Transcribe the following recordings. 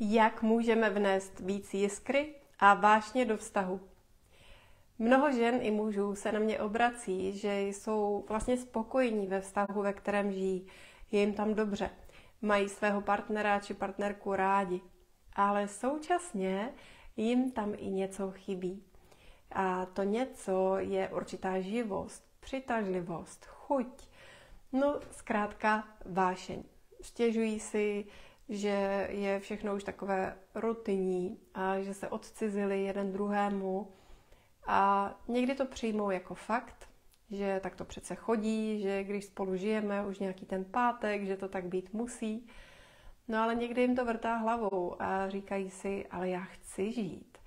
Jak můžeme vnést víc jiskry a vášně do vztahu? Mnoho žen i mužů se na mě obrací, že jsou vlastně spokojení ve vztahu, ve kterém žijí. Je jim tam dobře, mají svého partnera či partnerku rádi, ale současně jim tam i něco chybí. A to něco je určitá živost, přitažlivost, chuť, no zkrátka vášeň. Stěžují si, že je všechno už takové rutinní a že se odcizili jeden druhému a někdy to přijmou jako fakt, že tak to přece chodí, že když spolu žijeme už nějaký ten pátek, že to tak být musí. No ale někdy jim to vrtá hlavou a říkají si, ale já chci žít.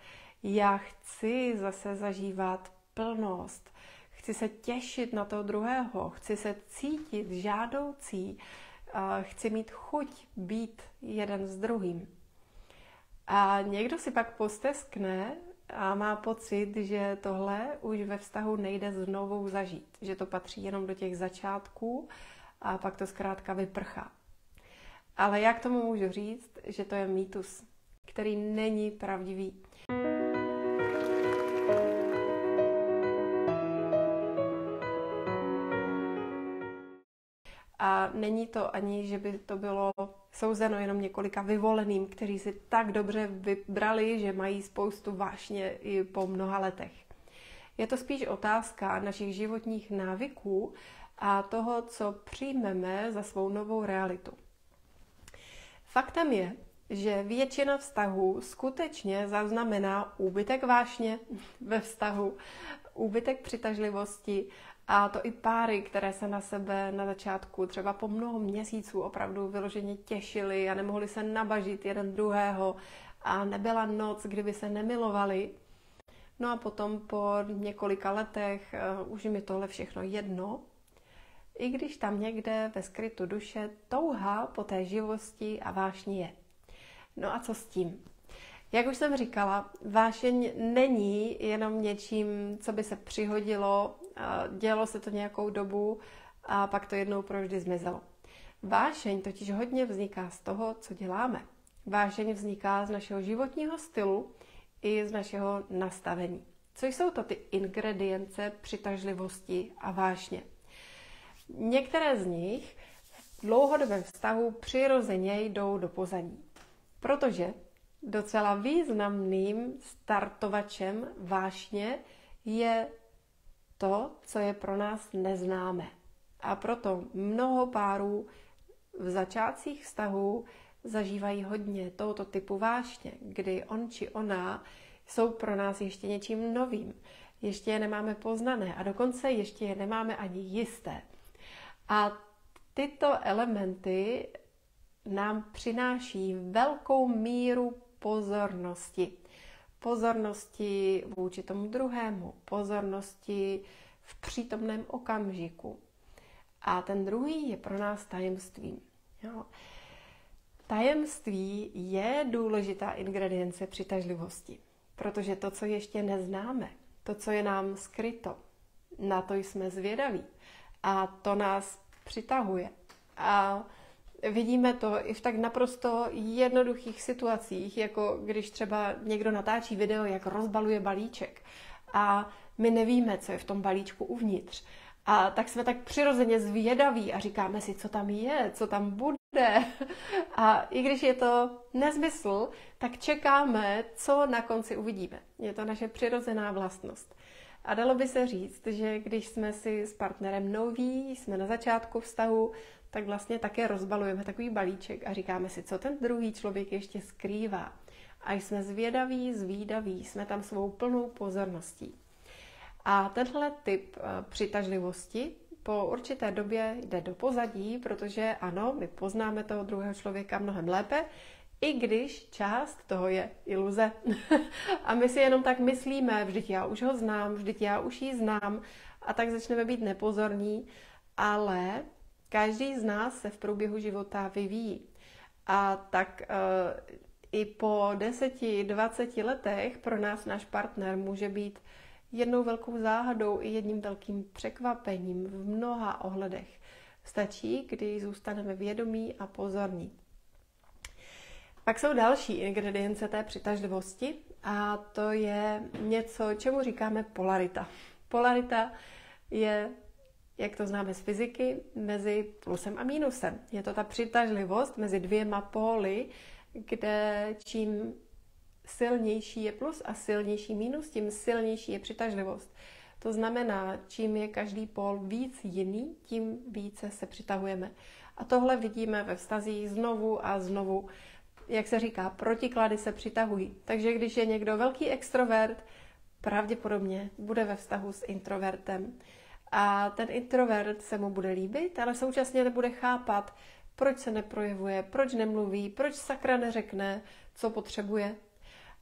Já chci zase zažívat plnost. Chci se těšit na toho druhého. Chci se cítit žádoucí. Chci mít chuť být jeden s druhým. A někdo si pak posteskne a má pocit, že tohle už ve vztahu nejde znovu zažít. Že to patří jenom do těch začátků a pak to zkrátka vyprchá. Ale já k tomu můžu říct, že to je mýtus, který není pravdivý. A není to ani, že by to bylo souzeno jenom několika vyvoleným, kteří si tak dobře vybrali, že mají spoustu vášně i po mnoha letech. Je to spíš otázka našich životních návyků a toho, co přijmeme za svou novou realitu. Faktem je, že většina vztahů skutečně zaznamená úbytek vášně ve vztahu, úbytek přitažlivosti, a to i páry, které se na sebe na začátku třeba po mnoho měsíců opravdu vyloženě těšily a nemohli se nabažit jeden druhého a nebyla noc, kdyby se nemilovali. No a potom po několika letech už jim je tohle všechno jedno. I když tam někde ve skrytu duše touha po té živosti a vášni je. No a co s tím? Jak už jsem říkala, vášeň není jenom něčím, co by se přihodilo, dělo se to nějakou dobu a pak to jednou provždy zmizelo. Vášeň totiž hodně vzniká z toho, co děláme. Vášeň vzniká z našeho životního stylu i z našeho nastavení. Co jsou to ty ingredience přitažlivosti a vášně? Některé z nich v dlouhodobém vztahu přirozeně jdou do pozadí, protože docela významným startovačem vášně je to, co je pro nás neznámé. A proto mnoho párů v začátcích vztahů zažívají hodně tohoto typu vášně, kdy on či ona jsou pro nás ještě něčím novým. Ještě je nemáme poznané a dokonce ještě je nemáme ani jisté. A tyto elementy nám přináší velkou míru pozornosti. Pozornosti vůči tomu druhému, pozornosti v přítomném okamžiku. A ten druhý je pro nás tajemstvím. Jo. Tajemství je důležitá ingredience přitažlivosti, protože to, co ještě neznáme, to, co je nám skryto, na to jsme zvědaví a to nás přitahuje. A vidíme to i v tak naprosto jednoduchých situacích, jako když třeba někdo natáčí video, jak rozbaluje balíček a my nevíme, co je v tom balíčku uvnitř. A tak jsme tak přirozeně zvědaví a říkáme si, co tam je, co tam bude. A i když je to nesmysl, tak čekáme, co na konci uvidíme. Je to naše přirozená vlastnost. A dalo by se říct, že když jsme si s partnerem noví, jsme na začátku vztahu, tak vlastně také rozbalujeme takový balíček a říkáme si, co ten druhý člověk ještě skrývá. A jsme zvědaví, zvídaví, jsme tam svou plnou pozorností. A tenhle typ přitažlivosti po určité době jde do pozadí, protože ano, my poznáme toho druhého člověka mnohem lépe, i když část toho je iluze. A my si jenom tak myslíme, vždyť já už ho znám, vždyť já už ji znám, a tak začneme být nepozorní, ale každý z nás se v průběhu života vyvíjí. A tak i po 10-20 letech pro nás náš partner může být jednou velkou záhadou i jedním velkým překvapením v mnoha ohledech. Stačí, když zůstaneme vědomí a pozorní. Pak jsou další ingredience té přitažlivosti a to je něco, čemu říkáme polarita. Polarita je, jak to známe z fyziky, mezi plusem a mínusem. Je to ta přitažlivost mezi dvěma póly, kde čím silnější je plus a silnější mínus, tím silnější je přitažlivost. To znamená, čím je každý pól víc jiný, tím více se přitahujeme. A tohle vidíme ve vztazích znovu a znovu. Jak se říká, protiklady se přitahují. Takže když je někdo velký extrovert, pravděpodobně bude ve vztahu s introvertem. A ten introvert se mu bude líbit, ale současně nebude chápat, proč se neprojevuje, proč nemluví, proč sakra neřekne, co potřebuje.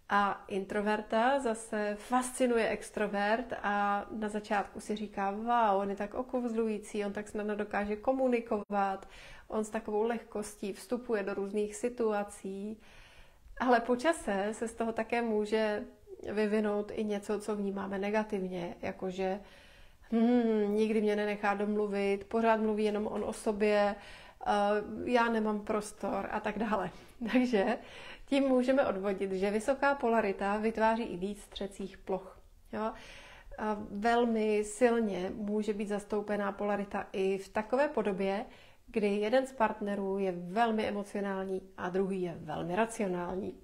A introverta zase fascinuje extrovert a na začátku si říká, wow, on je tak okouzlující, on tak snadno dokáže komunikovat, on s takovou lehkostí vstupuje do různých situací. Ale po čase se z toho také může vyvinout i něco, co vnímáme negativně, jakože nikdy mě nenechá domluvit, pořád mluví jenom on o sobě, já nemám prostor a tak dále. Takže tím můžeme odvodit, že vysoká polarita vytváří i víc třecích ploch. Jo? A velmi silně může být zastoupená polarita i v takové podobě, kdy jeden z partnerů je velmi emocionální a druhý je velmi racionální.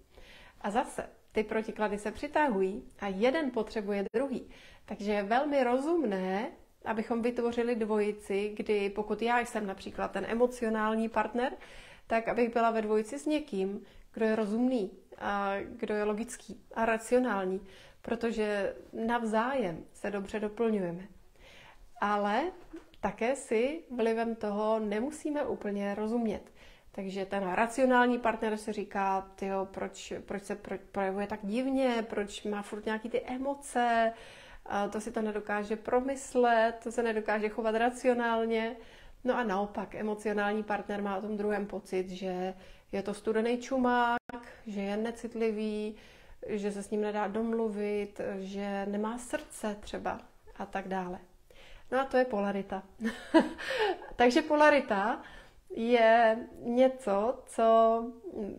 A zase ty protiklady se přitahují a jeden potřebuje druhý. Takže je velmi rozumné, abychom vytvořili dvojici, kdy pokud já jsem například ten emocionální partner, tak abych byla ve dvojici s někým, kdo je rozumný a kdo je logický a racionální, protože navzájem se dobře doplňujeme. Ale také si vlivem toho nemusíme úplně rozumět. Takže ten racionální partner se říká, tyjo, proč se projevuje tak divně, proč má furt nějaký ty emoce, to si to nedokáže promyslet, to se nedokáže chovat racionálně. No a naopak, emocionální partner má o tom druhém pocit, že je to studený čumák, že je necitlivý, že se s ním nedá domluvit, že nemá srdce třeba a tak dále. No a to je polarita. Takže polarita je něco, co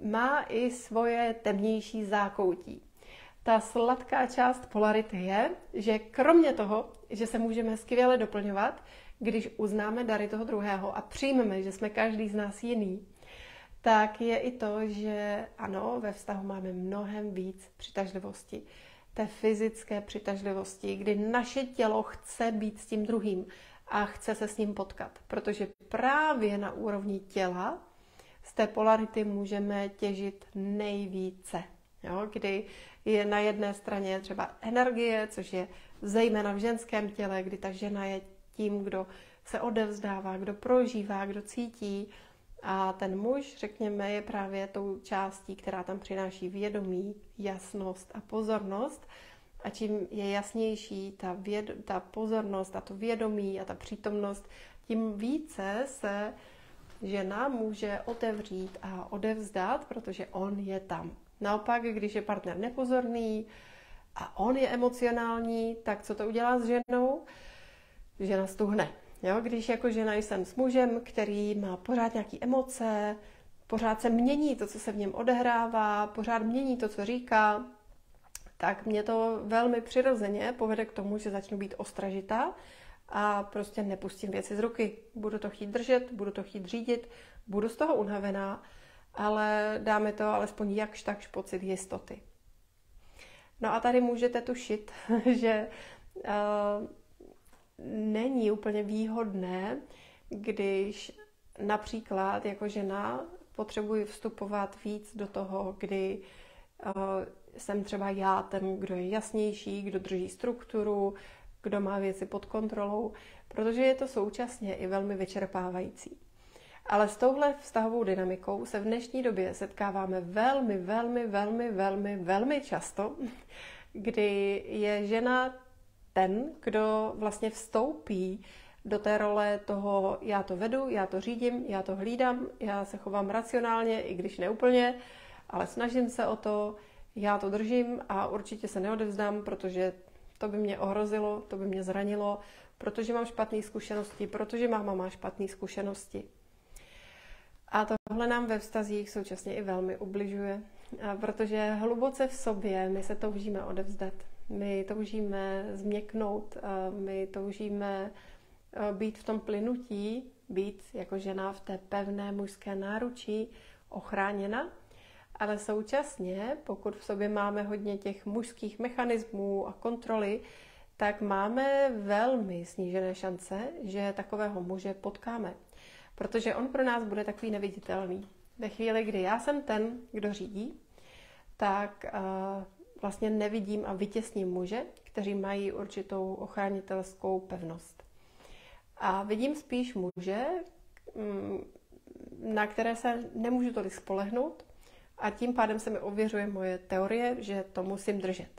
má i svoje temnější zákoutí. Ta sladká část polarity je, že kromě toho, že se můžeme skvěle doplňovat, když uznáme dary toho druhého a přijmeme, že jsme každý z nás jiný, tak je i to, že ano, ve vztahu máme mnohem víc přitažlivosti. Té fyzické přitažlivosti, kdy naše tělo chce být s tím druhým a chce se s ním potkat. Protože právě na úrovni těla z té polarity můžeme těžit nejvíce. Jo? Kdy je na jedné straně třeba energie, což je zejména v ženském těle, kdy ta žena je tím, kdo se odevzdává, kdo prožívá, kdo cítí. A ten muž, řekněme, je právě tou částí, která tam přináší vědomí, jasnost a pozornost. A čím je jasnější ta pozornost a to vědomí a ta přítomnost, tím více se žena může otevřít a odevzdat, protože on je tam. Naopak, když je partner nepozorný a on je emocionální, tak co to udělá s ženou? Žena stuhne. Jo, když jako žena jsem s mužem, který má pořád nějaké emoce, pořád se mění to, co se v něm odehrává, pořád mění to, co říká, tak mě to velmi přirozeně povede k tomu, že začnu být ostražitá a prostě nepustím věci z ruky. Budu to chtít držet, budu to chtít řídit, budu z toho unavená, ale dáme to alespoň jakž takž pocit jistoty. No a tady můžete tušit, že není úplně výhodné, když například jako žena potřebuji vstupovat víc do toho, kdy jsem třeba já ten, kdo je jasnější, kdo drží strukturu, kdo má věci pod kontrolou, protože je to současně i velmi vyčerpávající. Ale s touhle vztahovou dynamikou se v dnešní době setkáváme velmi často, kdy je žena ten, kdo vlastně vstoupí do té role toho já to vedu, já to řídím, já to hlídám, já se chovám racionálně, i když neúplně, ale snažím se o to, já to držím a určitě se neodevzdám, protože to by mě ohrozilo, to by mě zranilo, protože mám špatné zkušenosti, protože máma má špatné zkušenosti. A tohle nám ve vztazích současně i velmi ubližuje, protože hluboce v sobě my se toužíme odevzdat. My toužíme změknout, my toužíme být v tom plynutí, být jako žena v té pevné mužské náručí ochráněna, ale současně, pokud v sobě máme hodně těch mužských mechanismů a kontroly, tak máme velmi snížené šance, že takového muže potkáme. Protože on pro nás bude takový neviditelný. Ve chvíli, kdy já jsem ten, kdo řídí, tak vlastně nevidím a vytěsním muže, kteří mají určitou ochranitelskou pevnost. A vidím spíš muže, na které se nemůžu tolik spolehnout, a tím pádem se mi ověřuje moje teorie, že to musím držet.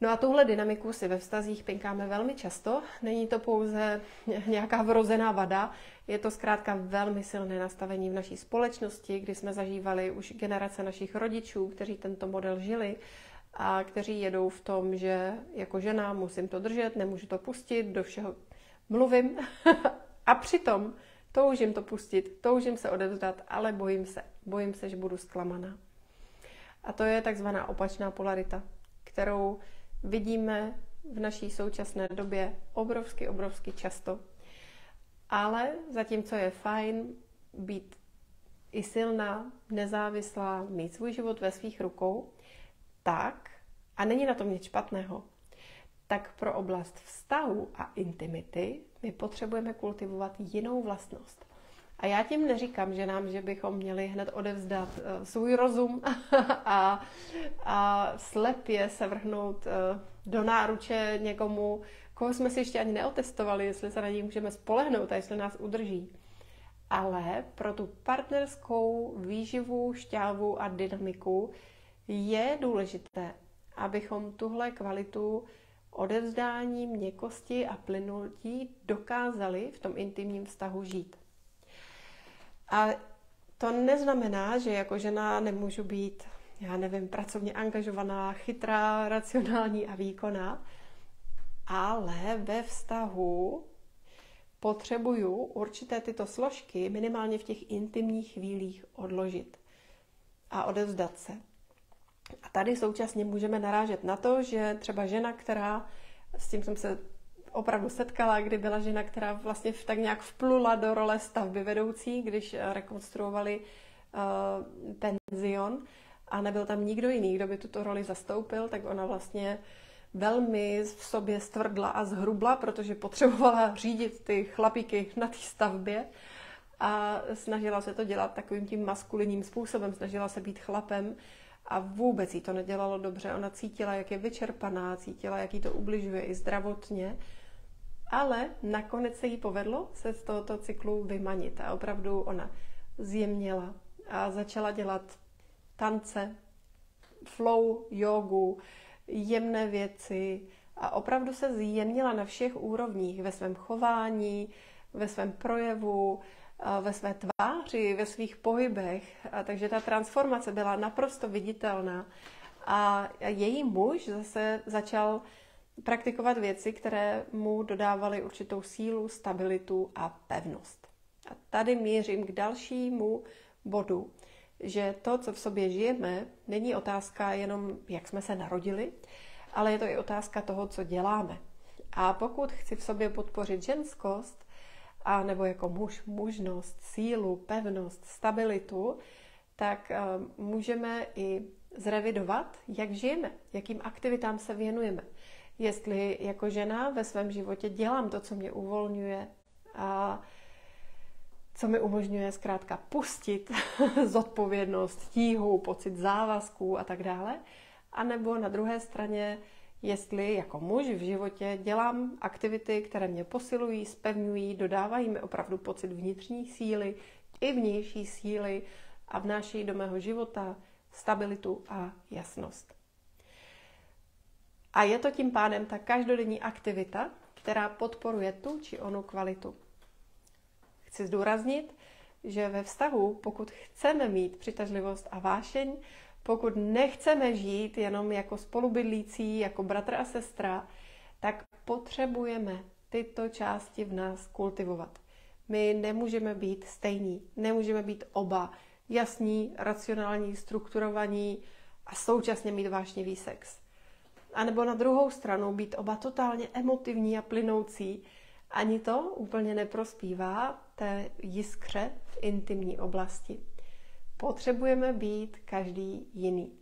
No a tuhle dynamiku si ve vztazích pinkáme velmi často. Není to pouze nějaká vrozená vada, je to zkrátka velmi silné nastavení v naší společnosti, kdy jsme zažívali už generace našich rodičů, kteří tento model žili a kteří jedou v tom, že jako žena musím to držet, nemůžu to pustit, do všeho mluvím a přitom toužím to pustit, toužím se odevzdat, ale bojím se, že budu zklamaná. A to je takzvaná opačná polarita, kterou vidíme v naší současné době obrovsky, obrovsky často. Ale zatímco je fajn být i silná, nezávislá, mít svůj život ve svých rukou, tak, a není na tom nic špatného, tak pro oblast vztahu a intimity my potřebujeme kultivovat jinou vlastnost. A já tím neříkám, že bychom měli hned odevzdat svůj rozum a slepě se vrhnout do náruče někomu, koho jsme si ještě ani neotestovali, jestli se na něj můžeme spolehnout a jestli nás udrží. Ale pro tu partnerskou výživu, šťávu a dynamiku je důležité, abychom tuhle kvalitu odevzdání, měkkosti a plynutí dokázali v tom intimním vztahu žít. A to neznamená, že jako žena nemůžu být, já nevím, pracovně angažovaná, chytrá, racionální a výkonná, ale ve vztahu potřebuju určité tyto složky minimálně v těch intimních chvílích odložit a odevzdat se. A tady současně můžeme narážet na to, že třeba žena, která, s tím jsem se opravdu setkala, kdy byla žena, která vlastně tak nějak vplula do role stavby vedoucí, když rekonstruovali penzion a nebyl tam nikdo jiný, kdo by tuto roli zastoupil, tak ona vlastně velmi v sobě stvrdla a zhrubla, protože potřebovala řídit ty chlapíky na té stavbě a snažila se to dělat takovým tím maskulinním způsobem, snažila se být chlapem a vůbec jí to nedělalo dobře. Ona cítila, jak je vyčerpaná, cítila, jak jí to ubližuje i zdravotně. Ale nakonec se jí povedlo se z tohoto cyklu vymanit a opravdu ona zjemněla a začala dělat tance, flow, jógu, jemné věci a opravdu se zjemnila na všech úrovních, ve svém chování, ve svém projevu, ve své tváři, ve svých pohybech. A takže ta transformace byla naprosto viditelná. A její muž zase začal praktikovat věci, které mu dodávaly určitou sílu, stabilitu a pevnost. A tady mířím k dalšímu bodu, že to, co v sobě žijeme, není otázka jenom, jak jsme se narodili, ale je to i otázka toho, co děláme. A pokud chci v sobě podpořit ženskost, a nebo jako muž, mužnost, sílu, pevnost, stabilitu, tak můžeme i zrevidovat, jak žijeme, jakým aktivitám se věnujeme. Jestli jako žena ve svém životě dělám to, co mě uvolňuje a co mi umožňuje zkrátka pustit zodpovědnost, tíhu, pocit závazků a tak dále. A nebo na druhé straně, jestli jako muž v životě dělám aktivity, které mě posilují, zpevňují, dodávají mi opravdu pocit vnitřní síly i vnější síly a vnáší do mého života stabilitu a jasnost. A je to tím pádem ta každodenní aktivita, která podporuje tu či onu kvalitu. Chci zdůraznit, že ve vztahu, pokud chceme mít přitažlivost a vášeň, pokud nechceme žít jenom jako spolubydlící, jako bratr a sestra, tak potřebujeme tyto části v nás kultivovat. My nemůžeme být stejní, nemůžeme být oba jasní, racionální, strukturovaní a současně mít vášnivý sex. A nebo na druhou stranu být oba totálně emotivní a plynoucí, ani to úplně neprospívá té jiskře v intimní oblasti. Potřebujeme být každý jiný.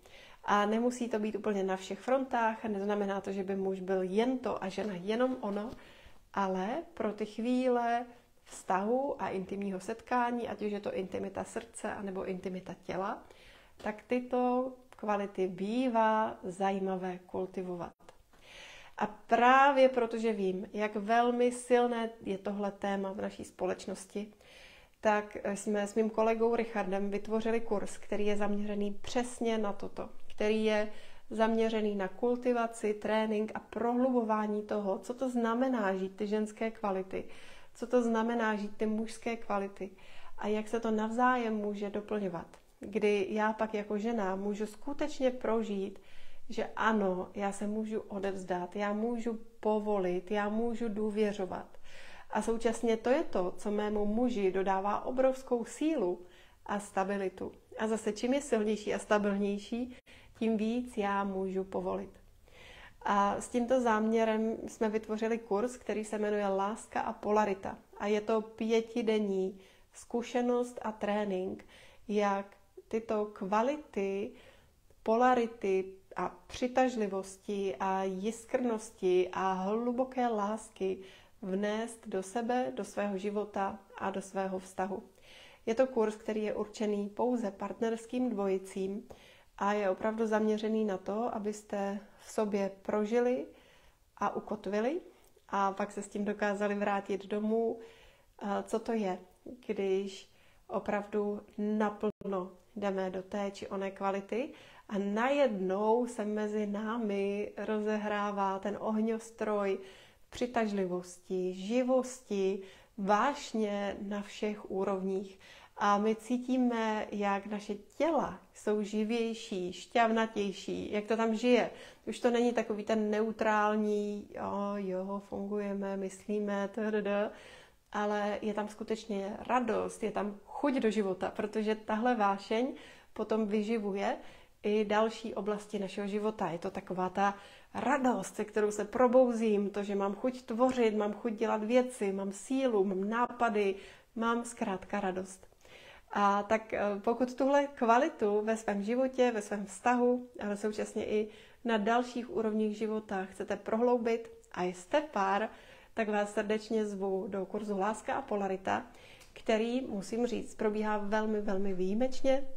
A nemusí to být úplně na všech frontách, neznamená to, že by muž byl jen to a žena jenom ono, ale pro ty chvíle vztahu a intimního setkání, ať už je to intimita srdce anebo intimita těla, tak tyto kvality bývá zajímavé kultivovat. A právě protože vím, jak velmi silné je tohle téma v naší společnosti, tak jsme s mým kolegou Richardem vytvořili kurz, který je zaměřený přesně na toto, který je zaměřený na kultivaci, trénink a prohlubování toho, co to znamená žít ty ženské kvality, co to znamená žít ty mužské kvality a jak se to navzájem může doplňovat. Kdy já pak jako žena můžu skutečně prožít, že ano, já se můžu odevzdat, já můžu povolit, já můžu důvěřovat. A současně to je to, co mému muži dodává obrovskou sílu a stabilitu. A zase čím je silnější a stabilnější, tím víc já můžu povolit. A s tímto záměrem jsme vytvořili kurz, který se jmenuje Láska a polarita. A je to 5denní zkušenost a trénink, jak tyto kvality, polarity a přitažlivosti a jiskrnosti a hluboké lásky vnést do sebe, do svého života a do svého vztahu. Je to kurz, který je určený pouze partnerským dvojicím a je opravdu zaměřený na to, abyste v sobě prožili a ukotvili a pak se s tím dokázali vrátit domů. Co to je, když opravdu naplno jdeme do té či oné kvality a najednou se mezi námi rozehrává ten ohňostroj přitažlivosti, živosti, vášně na všech úrovních. A my cítíme, jak naše těla jsou živější, šťavnatější, jak to tam žije. Už to není takový ten neutrální, jo, fungujeme, myslíme, ale je tam skutečně radost, je tam chuť do života, protože tahle vášeň potom vyživuje i další oblasti našeho života. Je to taková ta radost, se kterou se probouzím, to, že mám chuť tvořit, mám chuť dělat věci, mám sílu, mám nápady, mám zkrátka radost. A tak pokud tuhle kvalitu ve svém životě, ve svém vztahu, ale současně i na dalších úrovních života chcete prohloubit a jste pár, tak vás srdečně zvu do kurzu Láska a polarita, který, musím říct, probíhá velmi, velmi výjimečně.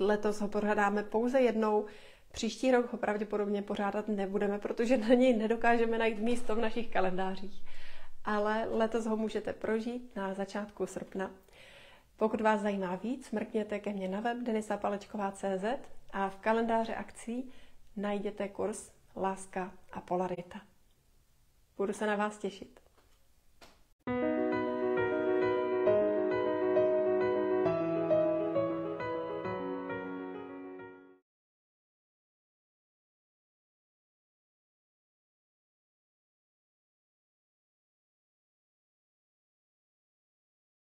Letos ho pořádáme pouze jednou, příští rok ho pravděpodobně pořádat nebudeme, protože na něj nedokážeme najít místo v našich kalendářích. Ale letos ho můžete prožít na začátku srpna. Pokud vás zajímá víc, mrkněte ke mně na web denisapaleckova.cz a v kalendáři akcí najděte kurz Láska a polarita. Budu se na vás těšit.